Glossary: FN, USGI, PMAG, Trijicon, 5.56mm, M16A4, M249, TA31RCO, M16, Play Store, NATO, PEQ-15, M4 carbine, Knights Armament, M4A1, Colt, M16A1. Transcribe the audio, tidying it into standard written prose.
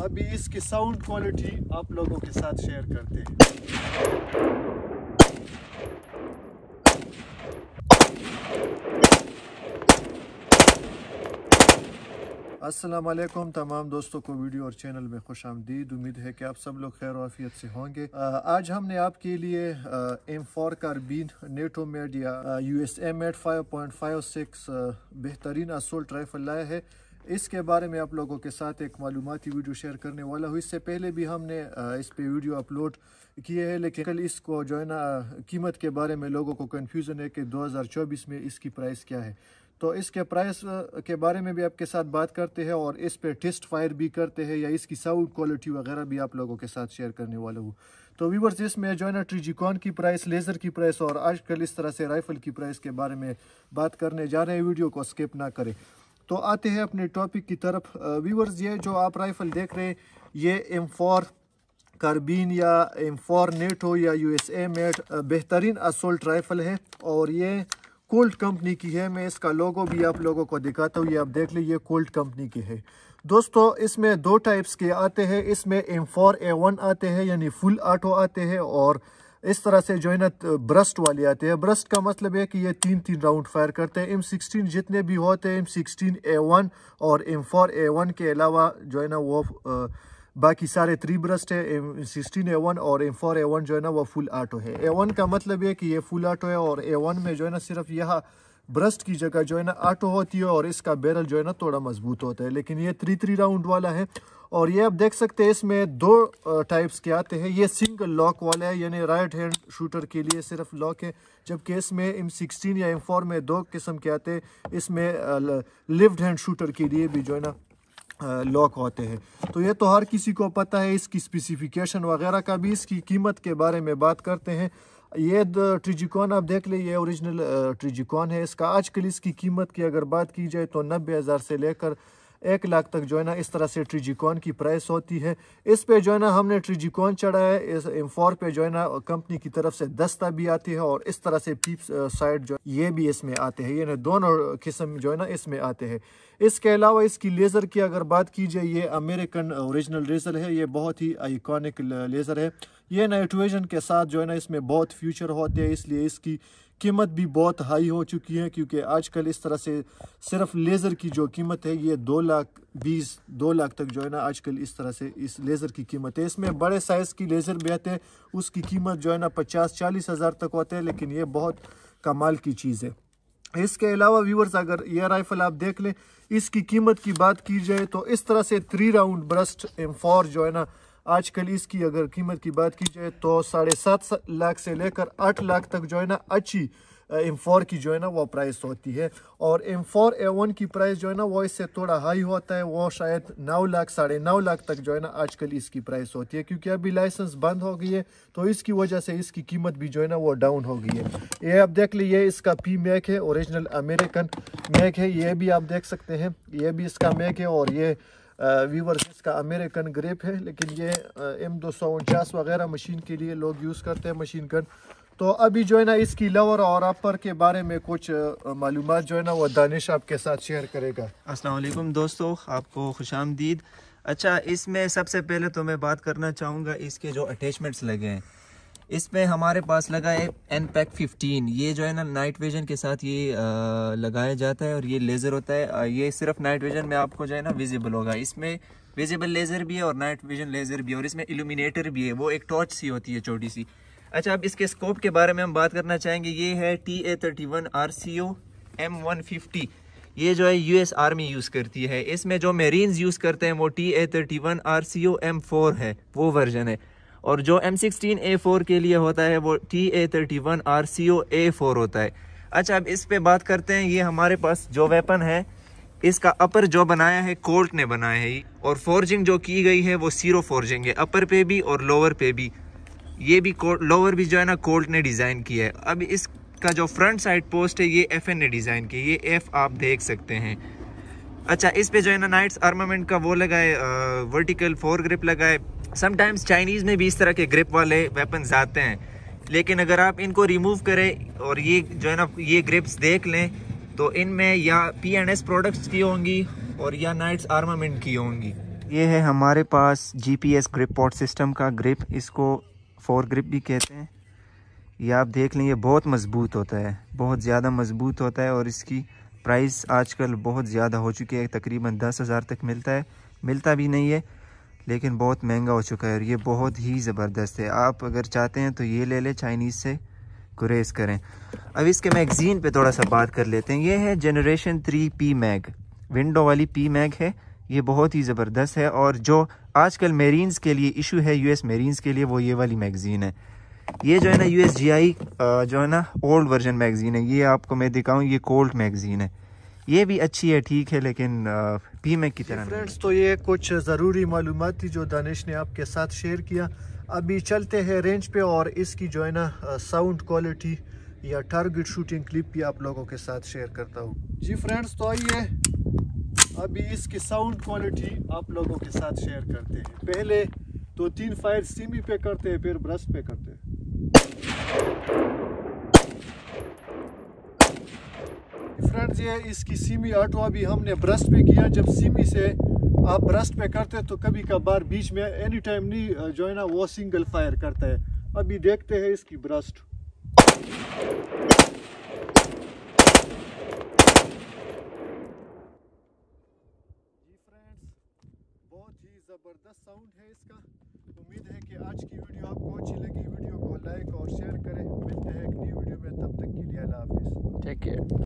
अभी इसकी sound quality आप लोगों के साथ शेयर करते हैं। अस्सलाम वालेकुम तमाम दोस्तों को वीडियो और चैनल में खुश आमदीद। उम्मीद है कि आप सब लोग खैर आफियत से होंगे। आज हमने आपके लिए M4 कार्बिन नेटो मेड या USA मेड 5.56 बेहतरीन असोल्ट राइफल लाया है। इसके बारे में आप लोगों के साथ एक मालूमाती वीडियो शेयर करने वाला हूँ। इससे पहले भी हमने इस पे वीडियो अपलोड किए हैं, लेकिन कल इसको जो है ना कीमत के बारे में लोगों को कन्फ्यूज़न है कि 2024 में इसकी प्राइस क्या है। तो इसके प्राइस के बारे में भी आपके साथ बात करते हैं और इस पे टेस्ट फायर भी करते हैं या इसकी साउंड क्वालिटी वगैरह भी आप लोगों के साथ शेयर करने वाला हूँ। तो व्यूवर्स, इसमें जो है ना ट्रिजिकॉन की प्राइस, लेज़र की प्राइस और आजकल इस तरह से राइफ़ल की प्राइस के बारे में बात करने जा रहे हैं। वीडियो को स्किप ना करें। तो आते हैं अपने टॉपिक की तरफ। व्यूवर्स, ये जो आप राइफ़ल देख रहे हैं ये M4 कार्बिन या M4 नेटो या USA मेड बेहतरीन असोल्ट राइफ़ल है और ये कोल्ट कंपनी की है। मैं इसका लोगो भी आप लोगों को दिखाता हूँ, ये आप देख लें, ये कोल्ट कंपनी की है। दोस्तों, इसमें दो टाइप्स के आते हैं। इसमें M4A1 आते हैं यानी फुल ऑटो आते हैं और इस तरह से जो है ना ब्रस्ट वाले आते हैं। ब्रस्ट का मतलब है कि ये तीन राउंड फायर करते हैं। M16 जितने भी होते हैं M16A1 और M4A1 के अलावा जो है ना वो बाकी सारे 3 ब्रस्ट है। M16A1 और M4A1 जो है ना वो फुल ऑटो है। A1 का मतलब है कि ये फुल ऑटो है और A1 में जो है ना सिर्फ यह ब्रस्ट की जगह जो है ना ऑटो होती है और इसका बैरल जो है ना थोड़ा मजबूत होता है, लेकिन ये 3 राउंड वाला है। और ये आप देख सकते हैं इसमें दो टाइप्स के आते हैं। ये सिंगल लॉक वाला है यानी राइट हैंड शूटर के लिए सिर्फ लॉक है, जबकि इसमें M16 या M4 में दो किस्म के आते हैं। इसमें लेफ्ट हैंड शूटर के लिए भी जो है ना लॉक होते हैं। तो ये तो हर किसी को पता है। इसकी स्पेसिफिकेशन वगैरह का भी, इसकी कीमत के बारे में बात करते हैं। ये ट्रिजिकॉन आप देख ले, ये ओरिजिनल ट्रिजिकॉन है। इसका आजकल इसकी कीमत की अगर बात की जाए तो 90,000 से लेकर 1 लाख तक जो है ना इस तरह से ट्रिजिकॉन की प्राइस होती है। इस पे जो है ना हमने ट्रिजिकॉन चढ़ा है। इस M4 पे जो है ना कंपनी की तरफ से दस्ता भी आती है और इस तरह से पीप साइड जो ये भी इसमें आते हैं, यानी दोनों किस्म जो है ना इसमें आते हैं। इसके अलावा इसकी लेज़र की अगर बात की जाए, ये अमेरिकन ओरिजिनल लेज़र है। ये बहुत ही आइकॉनिक लेज़र है। ये नाइट विजन के साथ जो है ना इसमें बहुत फ्यूचर होते हैं, इसलिए इसकी कीमत भी बहुत हाई हो चुकी है, क्योंकि आजकल इस तरह से सिर्फ लेज़र की जो कीमत है ये 2 लाख तक जो है ना आजकल इस तरह से इस लेज़र की कीमत है। इसमें बड़े साइज़ की लेज़र भी आते हैं, उसकी कीमत जो है ना 50-40 हज़ार तक होते हैं, लेकिन ये बहुत कमाल की चीज़ है। इसके अलावा व्यूवर्स, अगर यह राइफ़ल आप देख लें, इसकी कीमत की बात की जाए तो इस तरह से 3 राउंड ब्रस्ट M4 जो है ना आजकल इसकी अगर कीमत की बात की जाए तो 7.5 लाख से लेकर 8 लाख तक जो है ना अच्छी M4 की जो है ना वो प्राइस होती है। और M4A1 की प्राइस जो है ना वो इससे थोड़ा हाई होता है, वो शायद 9 लाख 9.5 लाख तक जो है ना आजकल इसकी प्राइस होती है, क्योंकि अभी लाइसेंस बंद हो गई है तो इसकी वजह से इसकी कीमत भी जो है ना वो डाउन हो गई है। ये आप देख लीजिए, इसका PMAG है, ओरिजिनल अमेरिकन मैग है। ये भी आप देख सकते हैं, ये भी इसका मैग है और ये व्यूवर्स इसका अमेरिकन ग्रेप है, लेकिन ये M249 वगैरह मशीन के लिए लोग यूज़ करते हैं, मशीन गन। तो अभी जो है ना इसकी लवर और अपर के बारे में कुछ मालूमात जो है ना वो दानिश आपके साथ शेयर करेगा। अस्सलाम वालेकुम दोस्तों, आपको खुशामदीद। अच्छा, इसमें सबसे पहले तो मैं बात करना चाहूँगा इसके जो अटैचमेंट्स लगे हैं। इसमें हमारे पास लगा है PEQ-15। ये जो है ना नाइट विजन के साथ ये लगाया जाता है और ये लेज़र होता है। ये सिर्फ नाइट विजन में आपको जो है ना विजिबल होगा। इसमें विजिबल लेज़र भी है और नाइट विजन लेज़र भी है और इसमें इल्यूमिनेटर भी है, वो एक टॉर्च सी होती है छोटी सी। अच्छा, अब इसके स्कोप के बारे में हम बात करना चाहेंगे। ये है TA31RCO M150। ये जो है US आर्मी यूज़ करती है। इसमें जो मेरीन्स यूज़ करते हैं वो TA31RCO M4 है, वो वर्जन है। और जो M16A4 के लिए होता है वो TA31RCO A4 होता है। अच्छा, अब इस पे बात करते हैं। ये हमारे पास जो वेपन है, इसका अपर जो बनाया है कोल्ट ने बनाया है और फोर्जिंग जो की गई है वो 0 फोर्जिंग है, अपर पे भी और लोअर पे भी। ये भी लोअर भी जो है ना कोल्ट ने डिज़ाइन किया है। अब इसका जो फ्रंट साइड पोस्ट है ये FN ने डिज़ाइन किया, ये F आप देख सकते हैं। अच्छा, इस पे जो है ना नाइट्स आर्मामेंट का वो लगाए, वर्टिकल फोर ग्रिप लगाए। समटाइम्स चाइनीज़ में भी इस तरह के ग्रिप वाले वेपन्स आते हैं, लेकिन अगर आप इनको रिमूव करें और ये जो है ना ये ग्रिप्स देख लें तो इनमें या P&S प्रोडक्ट्स की होंगी और या नाइट्स आर्मामेंट की होंगी। ये है हमारे पास जीपीएस ग्रिप पॉट सिस्टम का ग्रिप, इसको फोर ग्रिप भी कहते हैं। ये आप देख लें, ये बहुत मज़बूत होता है, बहुत ज़्यादा मज़बूत होता है और इसकी प्राइस आजकल बहुत ज़्यादा हो चुकी है, तकरीबन 10,000 तक मिलता है, मिलता भी नहीं है लेकिन बहुत महंगा हो चुका है और ये बहुत ही ज़बरदस्त है। आप अगर चाहते हैं तो ये ले लें, चाइनीज़ से गुरेज करें। अब इसके मैगज़ीन पे थोड़ा सा बात कर लेते हैं। ये है जनरेशन 3 PMAG, विंडो वाली PMAG है, ये बहुत ही ज़बरदस्त है और जो आजकल मेरीन्स के लिए इशू है, यूएस मेरीन्स के लिए, वो ये वाली मैगज़ीन है। ये जो है ना USGI जो है ना ओल्ड वर्जन मैगज़ीन है, ये आपको मैं दिखाऊँ, ये कोल्ट मैगज़ीन है, ये भी अच्छी है, ठीक है, लेकिन PMAG की तरह। फ्रेंड्स तो ये कुछ ज़रूरी मालूमात थी जो दानिश ने आपके साथ शेयर किया। अभी चलते हैं रेंज पे और इसकी जो है ना साउंड क्वालिटी या टारगेट शूटिंग क्लिप भी आप लोगों के साथ शेयर करता हूँ। जी फ्रेंड्स तो आइए अभी इसकी साउंड क्वालिटी आप लोगों के साथ शेयर करते हैं। पहले तो 3 फायर सीमी पे करते हैं, फिर ब्रश पे करते हैं। फ्रेंड्स ये इसकी सीमी 8वां भी हमने ब्रश पे किया। जब सीमी से आप ब्रस्ट पे करते हैं तो कभी कभार बीच में, एनी टाइम नहीं जो है ना, वो सिंगल फायर करता है। अभी देखते हैं इसकी ब्रस्ट। बहुत ही ज़बरदस्त साउंड है इसका। उम्मीद है कि आज की वीडियो आपको अच्छी लगी। वीडियो को लाइक और शेयर करें। मिलते हैं एक नई वीडियो में, तब तक के लिए अल्लाह हाफिज़, टेक केयर।